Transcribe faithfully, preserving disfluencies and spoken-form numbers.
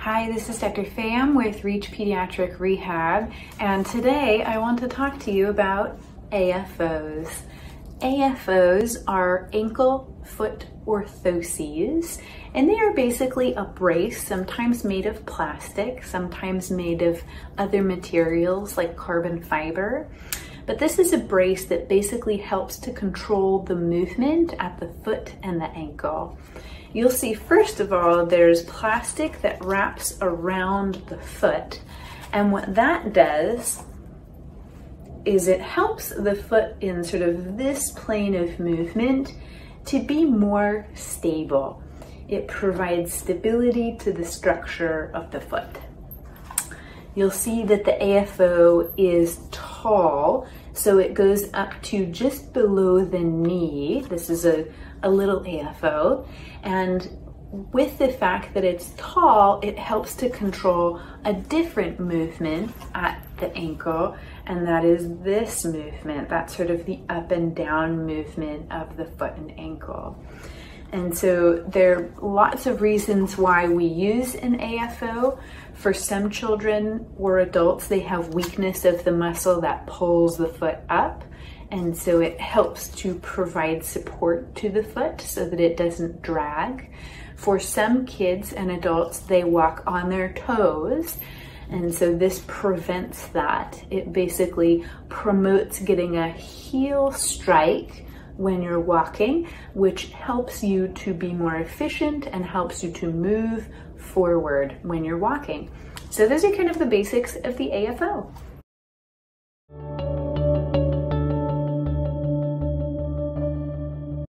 Hi, this is Doctor Pham with Reach Pediatric Rehab, and today I want to talk to you about A F Os. A F Os are ankle foot orthoses, and they are basically a brace, sometimes made of plastic, sometimes made of other materials like carbon fiber. But this is a brace that basically helps to control the movement at the foot and the ankle. You'll see, first of all, there's plastic that wraps around the foot. And what that does is it helps the foot in sort of this plane of movement to be more stable. It provides stability to the structure of the foot. You'll see that the A F O is tall, so it goes up to just below the knee. This is a, a little A F O, and with the fact that it's tall, it helps to control a different movement at the ankle, and that is this movement, that's sort of the up and down movement of the foot and ankle. And so there are lots of reasons why we use an A F O. For some children or adults, they have weakness of the muscle that pulls the foot up. And so it helps to provide support to the foot so that it doesn't drag. For some kids and adults, they walk on their toes. And so this prevents that. It basically promotes getting a heel strike when you're walking, which helps you to be more efficient and helps you to move forward when you're walking. So those are kind of the basics of the A F O.